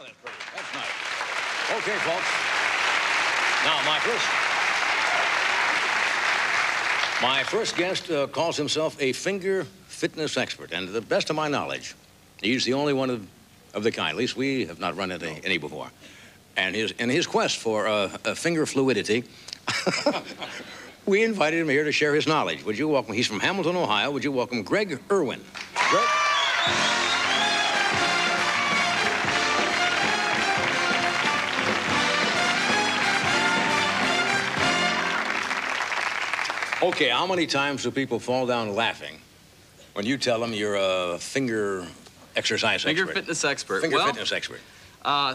Oh, that's pretty. That's nice. Okay, folks. Now, my first guest calls himself a finger fitness expert, and to the best of my knowledge, he's the only one of the kind. At least we have not run into any before. And in his quest for finger fluidity, we invited him here to share his knowledge. Would you welcome? He's from Hamilton, Ohio. Would you welcome Greg Irwin? Greg? Okay, how many times do people fall down laughing when you tell them you're a finger exercise expert? Finger fitness expert. Finger fitness expert.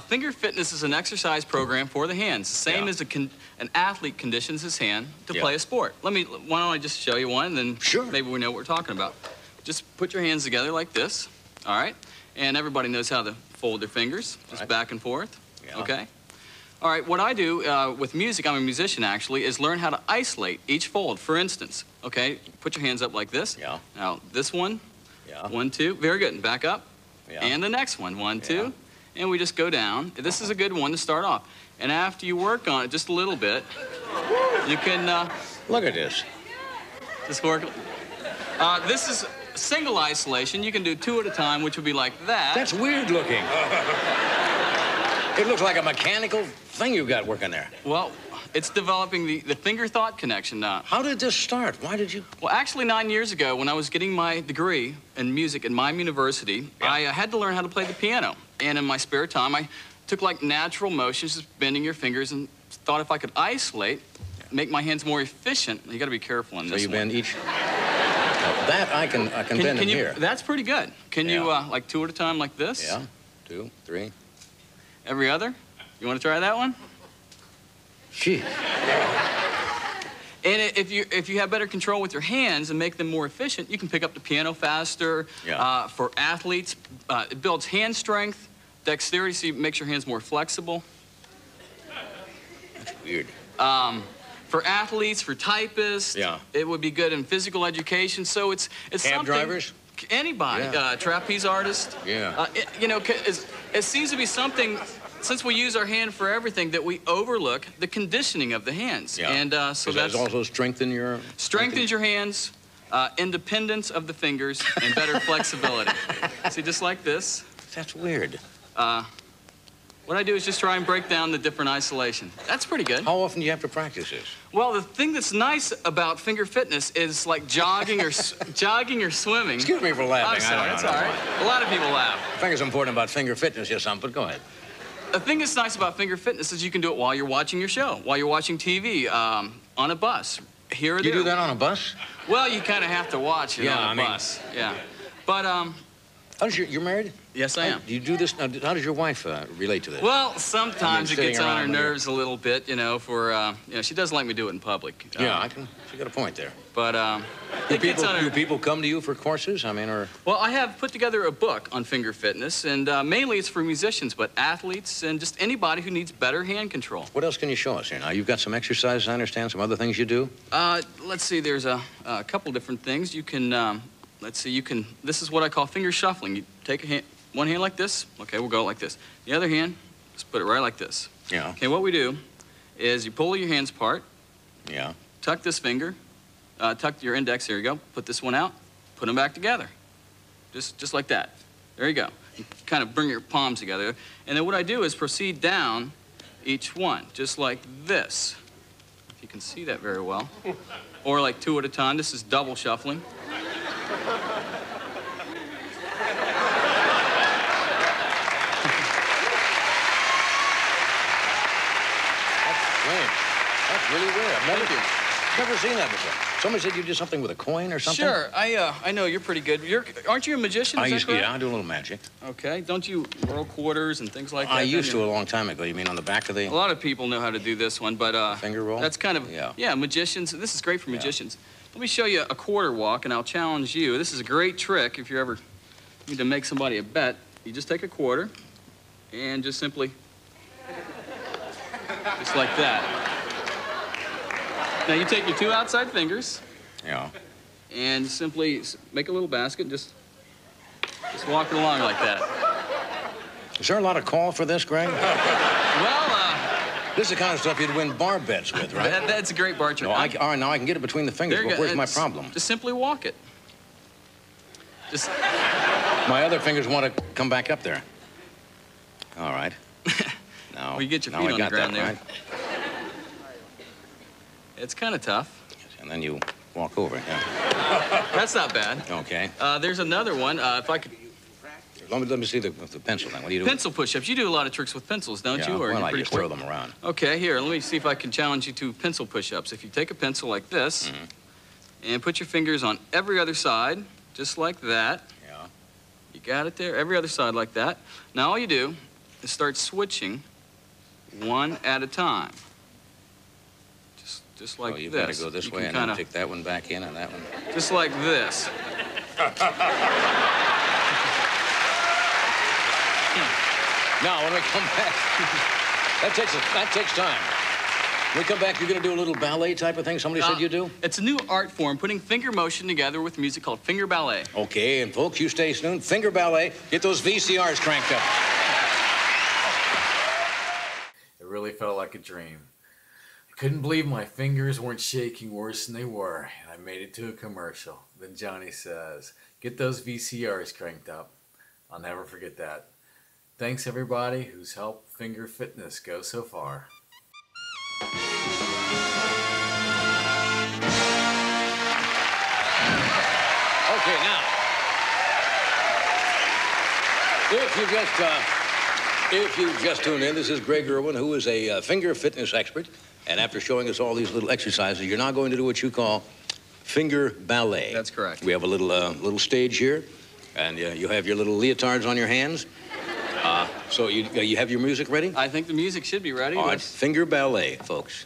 Finger fitness is an exercise program for the hands, the same as an athlete conditions his hand to play a sport. Why don't I just show you one, and then maybe we know what we're talking about. Just put your hands together like this, all right? And everybody knows how to fold their fingers, just back and forth, okay? All right, what I do with music, I'm a musician actually, is learn how to isolate each fold. For instance, okay, put your hands up like this. Yeah. Now this one, 1, 2, very good, and back up. Yeah. And the next one, 1, 2, and we just go down. This is a good one to start off. And after you work on it just a little bit, you can... Look at this. Just work. This is single isolation. You can do two at a time, which would be like that. That's weird looking. It looks like a mechanical thing you've got working there. Well, it's developing the finger thought connection now. How did this start? Why did you? Well, actually 9 years ago, when I was getting my degree in music at Miami University, I had to learn how to play the piano. And in my spare time, I took like natural motions, just bending your fingers, and thought if I could isolate, make my hands more efficient. You got to be careful in this. So you bend each. Now, that I can bend in here. That's pretty good. Can you like two at a time like this? Yeah, 2, 3. Every other? You want to try that one? Gee. And if you have better control with your hands and make them more efficient, you can pick up the piano faster. Yeah. For athletes, it builds hand strength, dexterity, so it makes your hands more flexible. That's weird. For athletes, for typists, it would be good in physical education. So it's something. Cab drivers. Anybody, trapeze artist. Yeah. You know, it seems to be something, since we use our hand for everything, that we overlook the conditioning of the hands. Yeah. And so that's also strengthens your hands, independence of the fingers, and better flexibility. See, just like this. That's weird. What I do is just try and break down the different isolation. That's pretty good. How often do you have to practice this? Well, the thing that's nice about finger fitness is like jogging or swimming. Excuse me for laughing. I'm sorry, it's all right. A lot of people laugh. I think it's important about finger fitness or something, but go ahead. The thing that's nice about finger fitness is you can do it while you're watching your show, while you're watching TV, on a bus. Here or there. You do that on a bus? Well, you kind of have to watch it on a bus. Yeah. But you're married? Yes, I am. Do you do this? Now, how does your wife relate to this? Well, sometimes it gets on her nerves a little bit, you know. She doesn't like me do it in public. She got a point there. But do people come to you for courses? I mean, or well, I have put together a book on finger fitness, and mainly it's for musicians, but athletes and just anybody who needs better hand control. What else can you show us here now? You've got some exercises, I understand. Some other things you do. Let's see. There's a couple different things you can. Let's see. You can. This is what I call finger shuffling. You take a hand. One hand like this, okay, we'll go like this. The other hand, just put it right like this. Yeah. Okay, what we do is you pull your hands apart. Yeah. Tuck this finger, tuck your index, there you go. Put this one out, put them back together. Just like that. There you go. You kind of bring your palms together. And then what I do is proceed down each one, just like this. If you can see that very well. Or like two at a time, this is double shuffling. Really weird. I've never seen that before. Somebody said you did something with a coin or something? Sure. I know you're pretty good. Aren't you a magician? I do a little magic. Okay. Don't you roll quarters and things like that? I used to a long time ago. You mean on the back of the... A lot of people know how to do this one, but... Finger roll? That's kind of... Yeah. Yeah, magicians. This is great for magicians. Let me show you a quarter walk, and I'll challenge you. This is a great trick if you ever need to make somebody a bet. You just take a quarter and just simply... just like that. Now, you take your two outside fingers. Yeah. And simply make a little basket and just walk along like that. Is there a lot of call for this, Greg? Well, this is the kind of stuff you'd win bar bets with, right? That's a great bar trick. No, all right, now I can get it between the fingers, but where's my problem? Just simply walk it. Just... My other fingers want to come back up there. All right. Now, well, you get your feet on the ground there. Right? It's kind of tough. Yes, and then you walk over, yeah. That's not bad. Okay. There's another one. If I could... Let me see the pencil thing. What do you do? Pencil push-ups. You do a lot of tricks with pencils, don't you? Or well, I just throw them around. Okay, here. Let me see if I can challenge you to pencil push-ups. If you take a pencil like this and put your fingers on every other side, just like that. Yeah. You got it there? Every other side like that. Now all you do is start switching one at a time. Just like this. Oh, you've got to go this way and then pick that one back in and that one. Just like this. Now, when we come back, that takes time. When we come back, you're going to do a little ballet type of thing? Somebody said you do? It's a new art form, putting finger motion together with music called Finger Ballet. Okay, and folks, you stay tuned. Finger Ballet. Get those VCRs cranked up. It really felt like a dream. I couldn't believe my fingers weren't shaking worse than they were, and I made it to a commercial. Then Johnny says, get those VCRs cranked up. I'll never forget that. Thanks, everybody, who's helped Finger Fitness go so far. Okay, now, if you just tuned in, this is Greg Irwin, who is a Finger Fitness expert. And after showing us all these little exercises, you're now going to do what you call Finger Ballet. That's correct. We have a little stage here, and you have your little leotards on your hands. So you have your music ready? I think the music should be ready. All right, Finger Ballet, folks.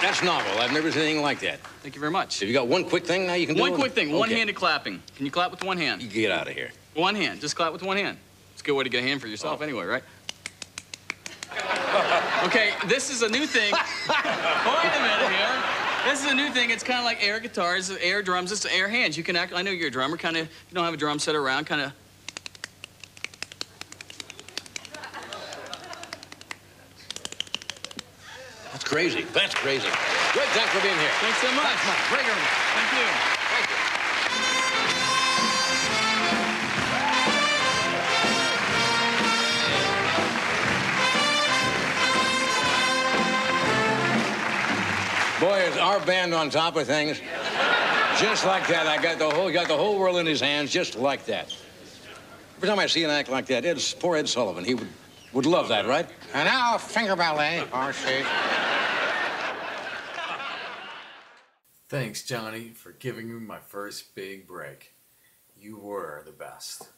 That's novel. I've never seen anything like that. Thank you very much. Have you got one quick thing now you can do? One quick thing. Okay. One-handed clapping. Can you clap with one hand? You get out of here. One hand. Just clap with one hand. It's a good way to get a hand for yourself anyway, right? Okay, this is a new thing. Wait a minute here. This is a new thing. It's kind of like air guitars, air drums. It's air hands. You can act. I know you're a drummer. Kind of. You don't have a drum set around. Kind of. Crazy. That's crazy. Greg, thanks for being here. Thanks so much. Greg Irwin. Thank you. Thank you. Boy, is our band on top of things. Just like that. I got the whole world in his hands, just like that. Every time I see an act like that, it's poor Ed Sullivan. He would love that, right? And now, Finger Ballet. Our shape. Thanks, Johnny, for giving me my first big break. You were the best.